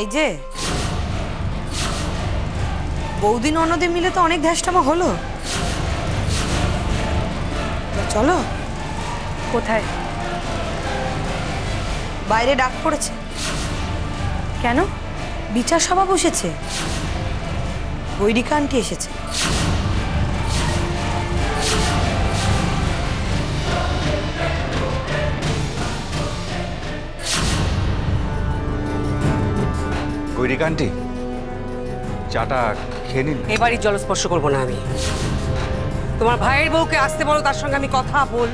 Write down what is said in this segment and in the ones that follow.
এই যে বৌদি ননদে মিলে তো অনেক ধ্যাসটামা হলো, চলো। কোথায়? বাইরে ডাক পড়েছে। কেন? বিচার সভা বসেছে, বৈরিকা আন্টি এসেছে। বৈরিকা আন্টি, চাটা খেয়ে নিন। এ বাড়ির জল স্পর্শ করবো না আমি। তোমার ভাইয়ের বউকে আসতে বলো, তার সঙ্গে আমি কথা বল।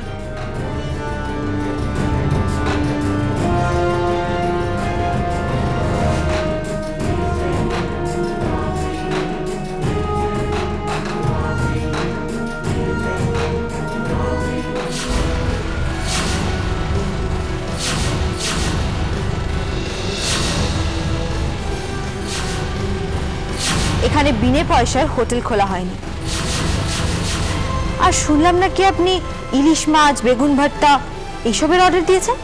এখানে বিনা পয়সায় হোটেল খোলা হয়নি। আর শুনলাম না কি আপনি ইলিশ মাছ, বেগুন ভর্তা এইসবের অর্ডার দিয়েছেন?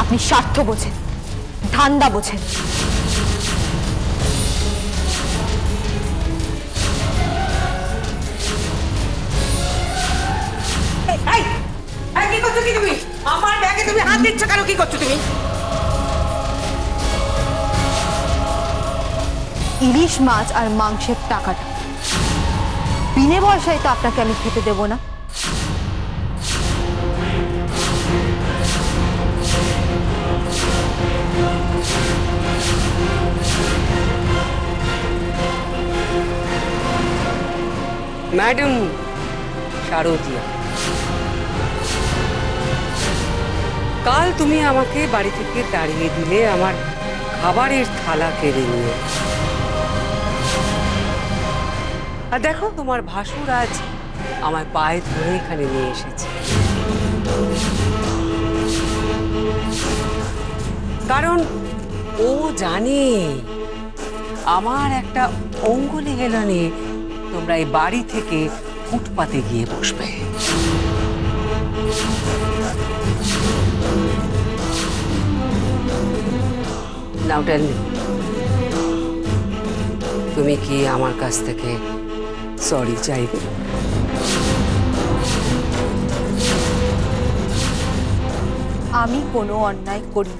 আপনি স্বার্থ বোঝেন, ধান্দা বোঝেন। আমার ব্যাগে তুমি হাত দিচ্ছ কেন? কি করছো তুমি? ইলিশ মাছ আর মাংসের টাকাটা বিনা পয়সায় তো আপনাকে আমি খেতে দেব না। ম্যাডাম শারদিয়া, কাল তুমি আমাকে বাড়ি থেকে তাড়িয়ে দিলে আমার খাবারের থালা কেড়ে নিয়ে। আর দেখো, তোমার ভাসুর আজ আমার পায়ে ধরে এখানে নিয়ে এসেছে, কারণ ও জানে আমার একটা অঙ্গুলি হেলনে তোমরা এই বাড়ি থেকে ফুটপাতে গিয়ে বসবে। নাও টেল মি, তুমি কি আমার কাছ থেকে সরি চাইবে? আমি কোনো অন্যায় করি।